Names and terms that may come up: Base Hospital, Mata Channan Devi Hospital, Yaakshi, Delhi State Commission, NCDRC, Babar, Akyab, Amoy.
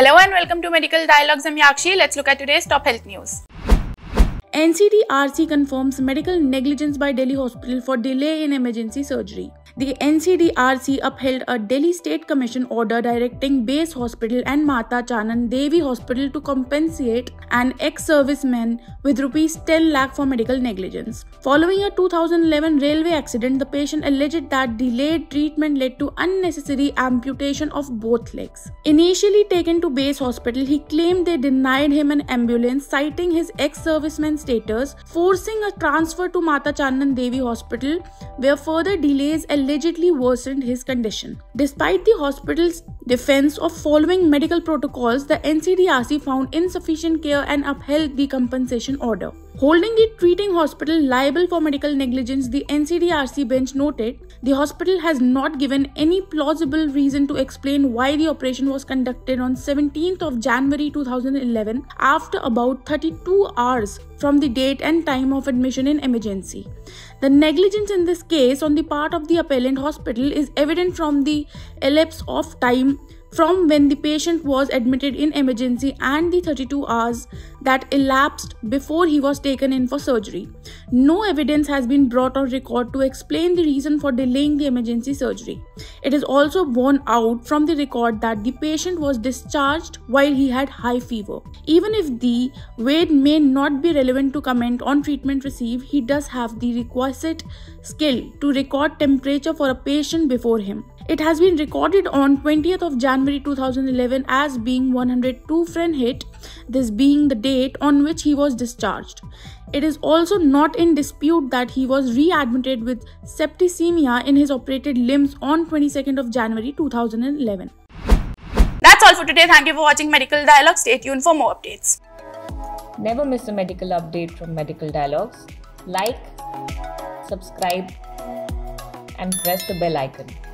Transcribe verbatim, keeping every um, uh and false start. Hello and welcome to Medical Dialogues. I'm Yaakshi. Let's look at today's top health news. N C D R C confirms medical negligence by Delhi hospital for delay in emergency surgery. The N C D R C upheld a Delhi State Commission order directing Base Hospital and Mata Channan Devi Hospital to compensate an ex-serviceman with rupees ten lakh for medical negligence. Following a two thousand eleven railway accident, the patient alleged that delayed treatment led to unnecessary amputation of both legs. Initially taken to Base Hospital, he claimed they denied him an ambulance, citing his ex-serviceman status, forcing a transfer to Mata Channan Devi Hospital, where further delays allegedly worsened his condition. Despite the hospital's defense of following medical protocols, the N C D R C found insufficient care and upheld the compensation order. Holding the treating hospital liable for medical negligence, the N C D R C bench noted the hospital has not given any plausible reason to explain why the operation was conducted on seventeenth of January two thousand eleven after about thirty-two hours from the date and time of admission in emergency. The negligence in this case on the part of the appellant hospital is evident from the elapse of time from when the patient was admitted in emergency and the thirty-two hours that elapsed before he was taken in for surgery. No evidence has been brought on record to explain the reason for delaying the emergency surgery. It is also borne out from the record that the patient was discharged while he had high fever. Even if the weight may not be relevant to comment on treatment received, he does have the requisite skill to record temperature for a patient before him. It has been recorded on twentieth of January two thousand eleven as being one hundred two Fahrenheit, this being the date on which he was discharged. It is also not in dispute that he was readmitted with septicemia in his operated limbs on twenty-second of January two thousand eleven. That's all for today. Thank you for watching Medical Dialogues. Stay tuned for more updates. Never miss a medical update from Medical Dialogues. Like, subscribe and press the bell icon.